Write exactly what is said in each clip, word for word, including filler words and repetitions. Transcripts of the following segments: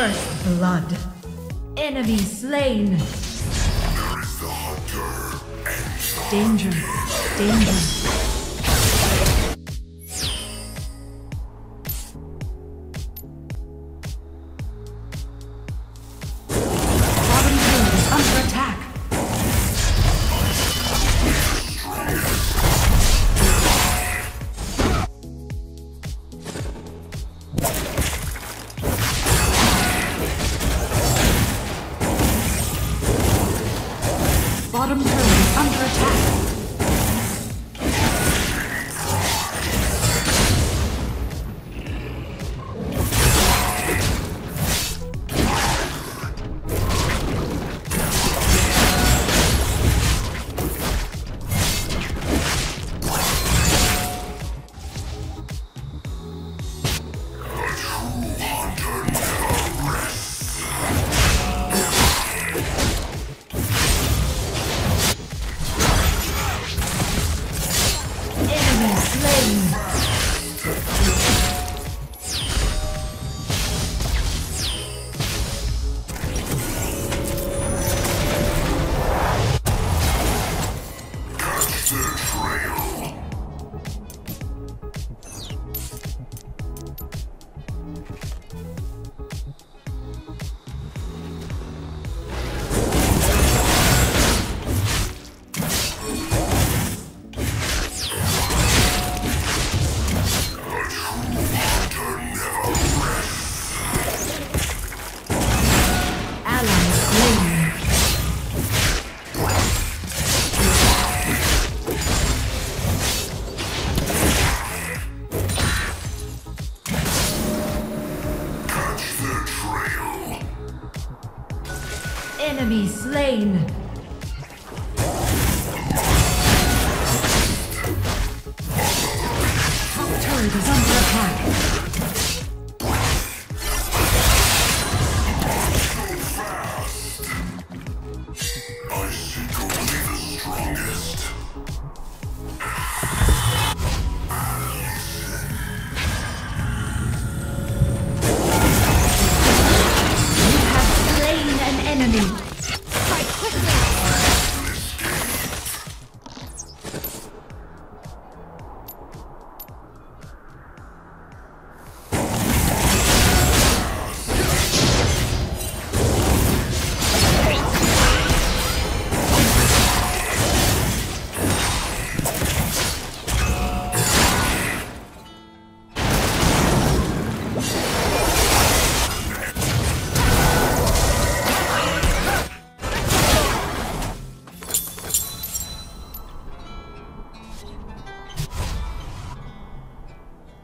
First blood. Enemy slain. Where is the hunter and danger. Danger. Bottom turret is under enemy slain. Top turret is under attack. I seek only the strongest. You have slain an enemy.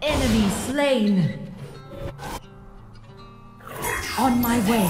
Enemy slain. On my way.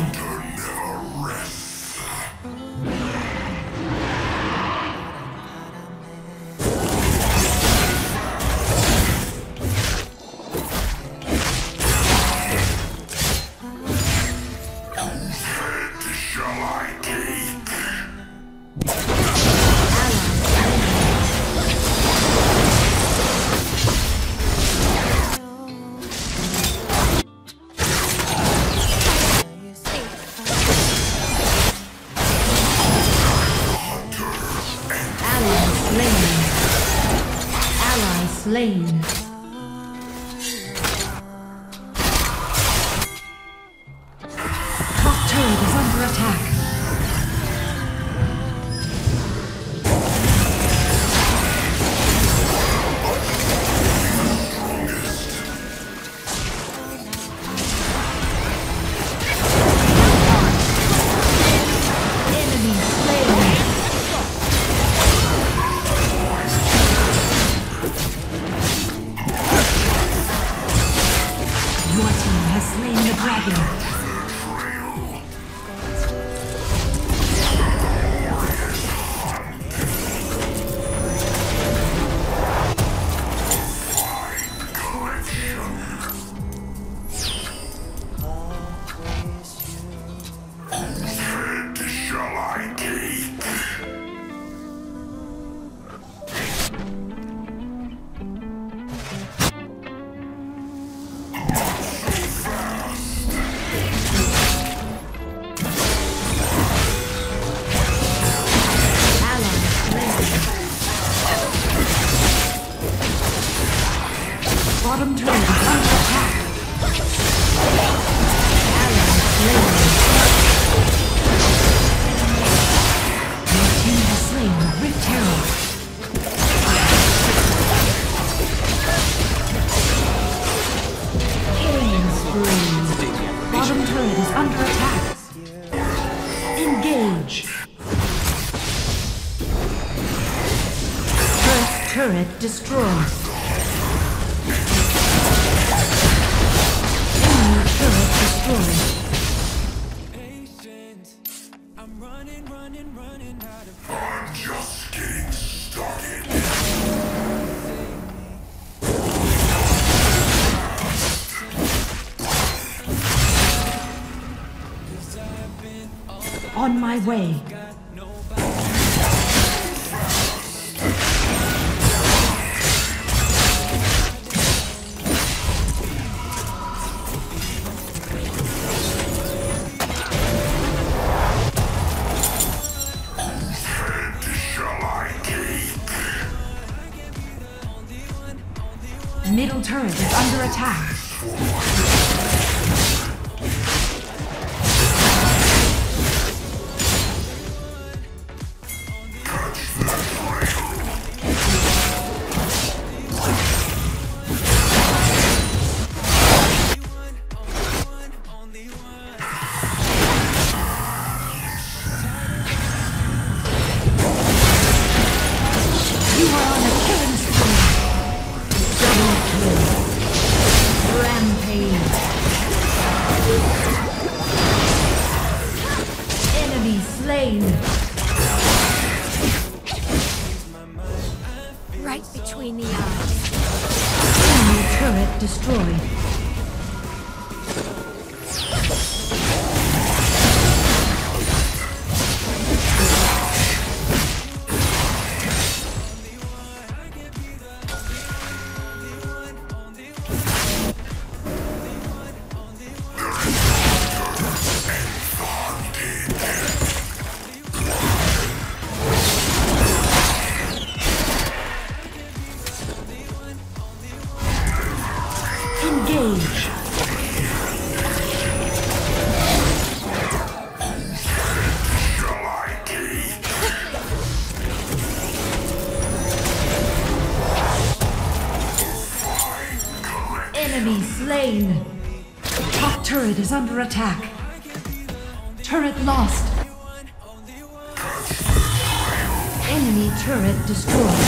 Slain. Top turret is under attack. Your team has slain the dragon. Turret destroyed. Enemy turret destroyed. Patient. I'm running, running, running out of time. I'm just getting started. On my way. Middle turret is under attack. Enemy slain. Top turret is under attack. Turret lost. Enemy turret destroyed.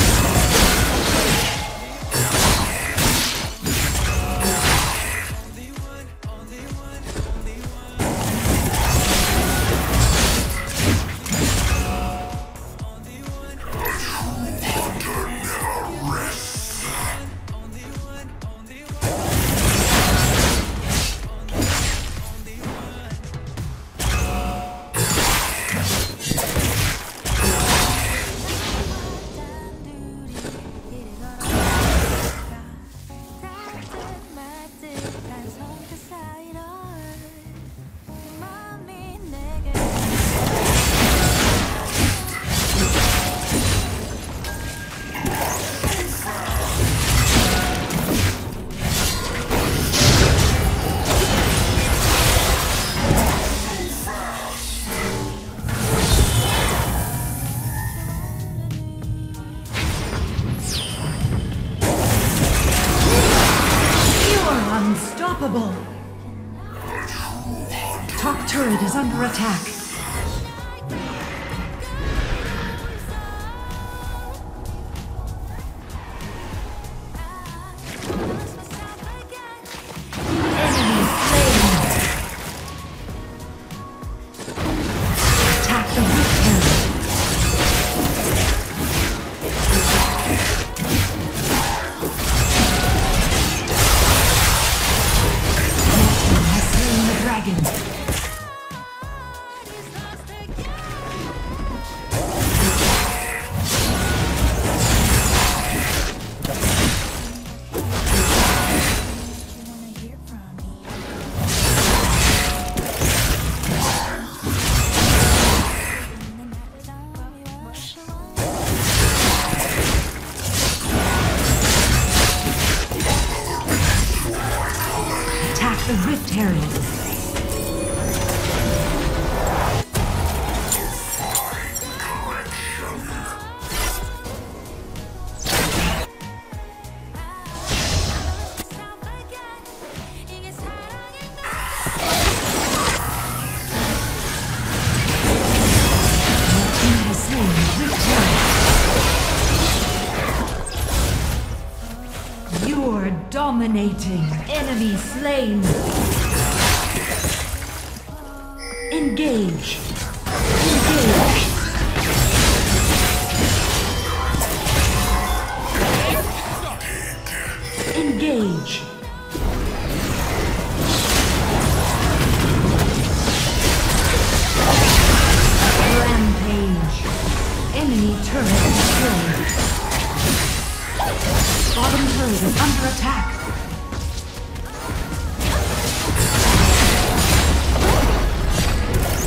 Top turret is under attack. Enemy slain. Attack the weak turret. Has slain the dragon. The Rift Herald. Your team has slain the Rift Herald. Dominating. Enemy slain. Engage. Engage. Engage. Rampage. Enemy turret destroyed. Bottom turret is under attack.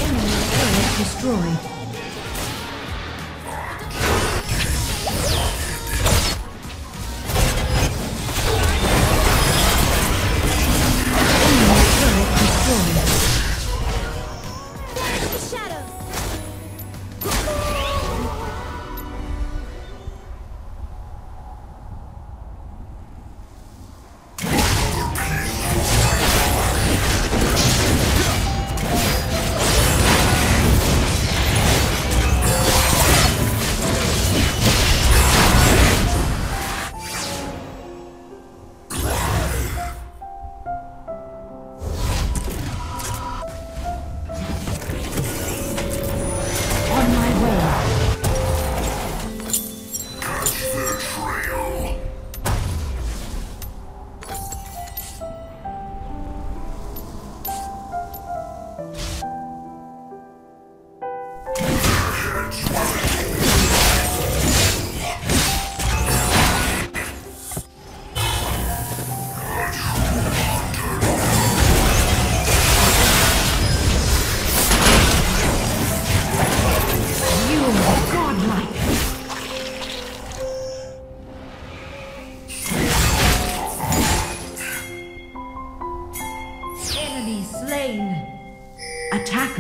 Enemy turret destroyed.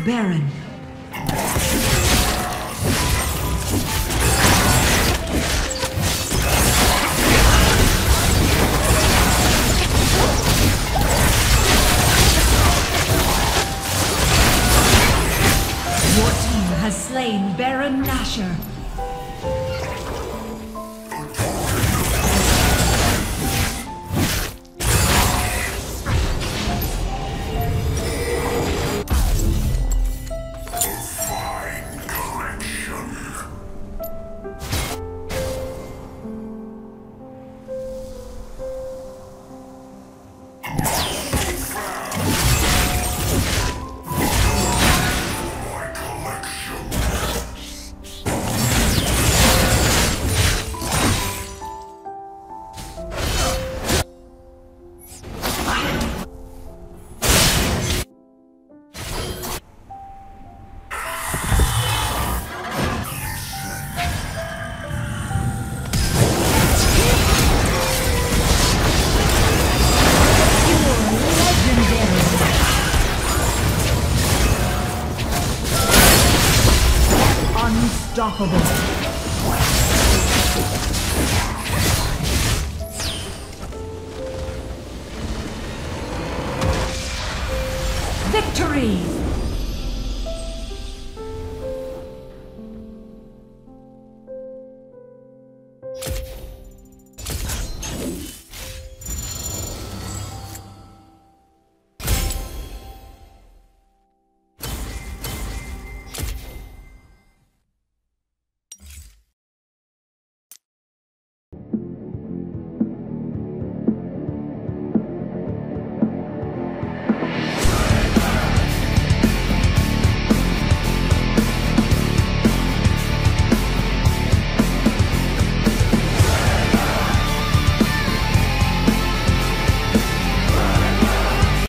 Baron. Your team has slain Baron Nashor. Unstoppable.